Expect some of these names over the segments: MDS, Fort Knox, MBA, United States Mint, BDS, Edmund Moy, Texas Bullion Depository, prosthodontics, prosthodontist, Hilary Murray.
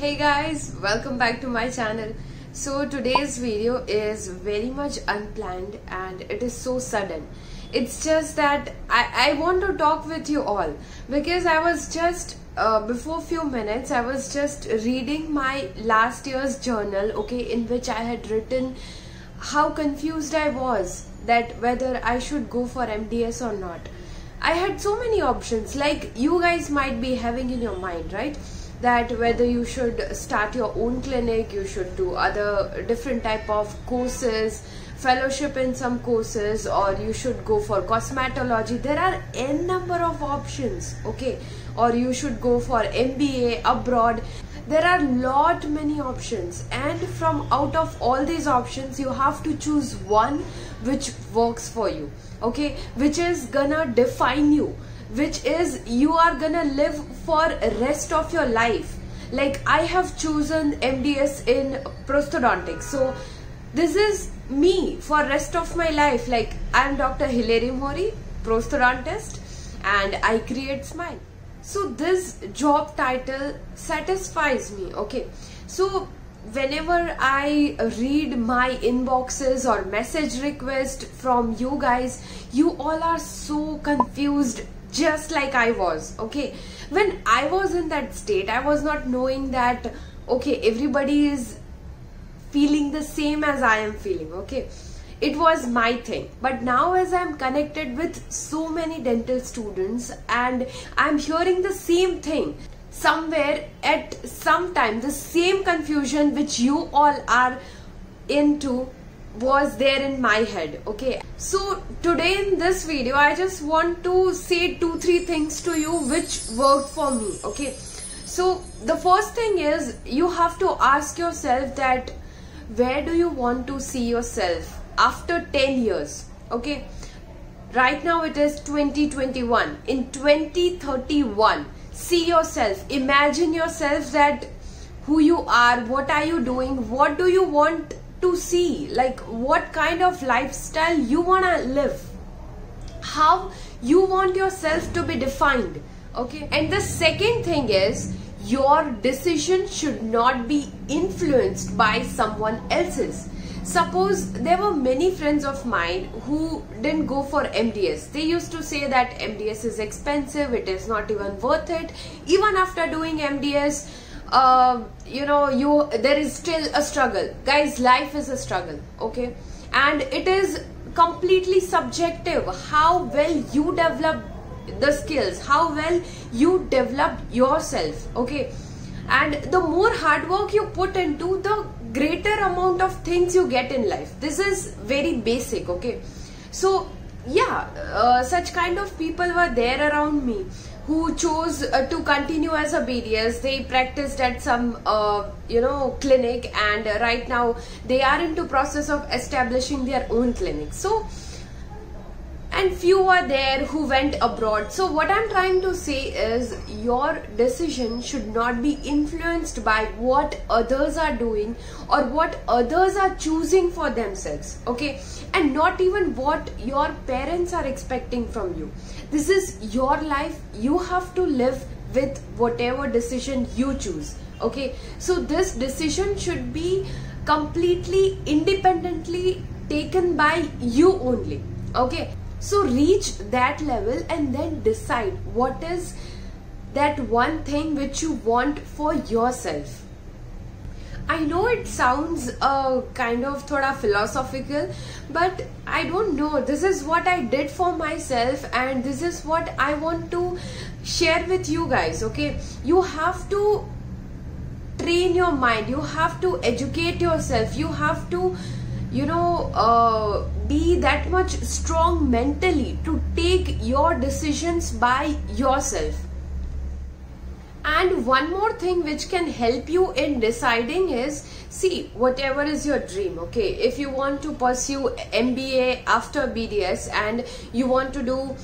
Hey guys, welcome back to my channel. So today's video is very much unplanned and it is so sudden. It's just that I want to talk with you all because I was just before few minutes I was just reading my last year's journal, okay, in which I had written how confused I was that whether I should go for MDS or not. I had so many options like you guys might be having in your mind, right? That whether you should start your own clinic, you should do other different type of courses, fellowship in some courses, or you should go for cosmetology. There are n number of options, okay? Or you should go for MBA abroad. There are lot many options, and from out of all these options you have to choose one which works for you, okay? Which is gonna define you, which is you are gonna live for rest of your life. Like I have chosen MDS in prosthodontics, so this is me for rest of my life. Like I am Dr. Hilary Murray, prosthodontist, and I create smile. So this job title satisfies me, okay? So whenever I read my inboxes or message request from you guys, you all are so confused, just like I was, okay? When I was in that state, I was not knowing that, okay, everybody is feeling the same as I am feeling, okay? It was my thing. But now as I'm connected with so many dental students and I'm hearing the same thing somewhere at some time, the same confusion which you all are into was there in my head, okay? So today in this video I just want to say 2-3 things to you which worked for me, okay? So the first thing is you have to ask yourself that where do you want to see yourself after 10 years, okay? Right now it is 2021. In 2031, see yourself, imagine yourself that who you are, what are you doing, what do you want to see, like what kind of lifestyle you wanna live, how you want yourself to be defined, okay? And the second thing is your decision should not be influenced by someone else's. Suppose there were many friends of mine who didn't go for MDS. They used to say that MDS is expensive, it is not even worth it. Even after doing MDS, you know, there is still a struggle. Guys, life is a struggle, okay? And it is completely subjective how well you develop the skills, how well you develop yourself, okay? And the more hard work you put into, the greater amount of things you get in life. This is very basic, okay? So yeah, such kind of people were there around me who chose to continue as a BDS. They practiced at some, you know, clinic, and right now they are into process of establishing their own clinic. So, and few are there who went abroad. So what I'm trying to say is your decision should not be influenced by what others are doing or what others are choosing for themselves, okay? And not even what your parents are expecting from you. This is your life. You have to live with whatever decision you choose, okay? So this decision should be completely independently taken by you only, okay? So reach that level and then decide what is that one thing which you want for yourself. I know it sounds kind of thoda philosophical, but I don't know. This is what I did for myself and this is what I want to share with you guys, okay? You have to train your mind. You have to educate yourself. You have to, you know, be that much strong mentally to take your decisions by yourself. And one more thing which can help you in deciding is, see, whatever is your dream, okay? If you want to pursue MBA after BDS and you want to do,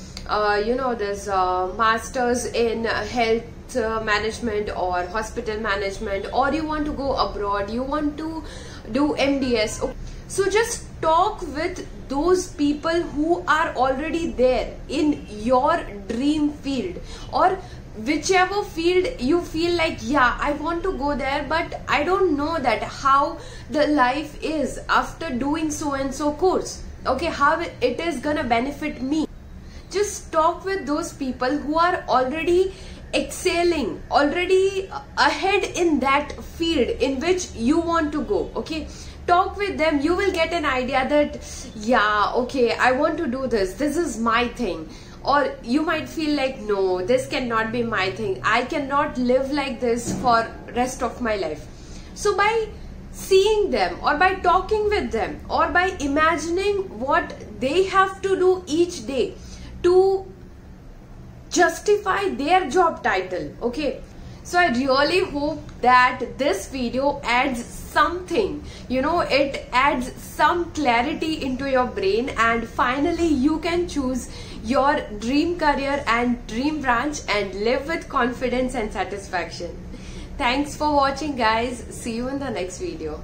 you know, this master's in health management or hospital management, or you want to go abroad, you want to do MDS, okay? So just talk with those people who are already there in your dream field or whichever field you feel like, yeah, I want to go there, but I don't know that how the life is after doing so and so course. Okay, how it is gonna benefit me. Just talk with those people who are already excelling, already ahead in that field in which you want to go. Okay, talk with them. You will get an idea that, yeah, okay, I want to do this. This is my thing. Or you might feel like, no, this cannot be my thing. I cannot live like this for rest of my life. So by seeing them or by talking with them or by imagining what they have to do each day to justify their job title, okay? So I really hope that this video adds something, you know, it adds some clarity into your brain, and finally you can choose your dream career and dream branch and live with confidence and satisfaction. Thanks for watching, guys. See you in the next video.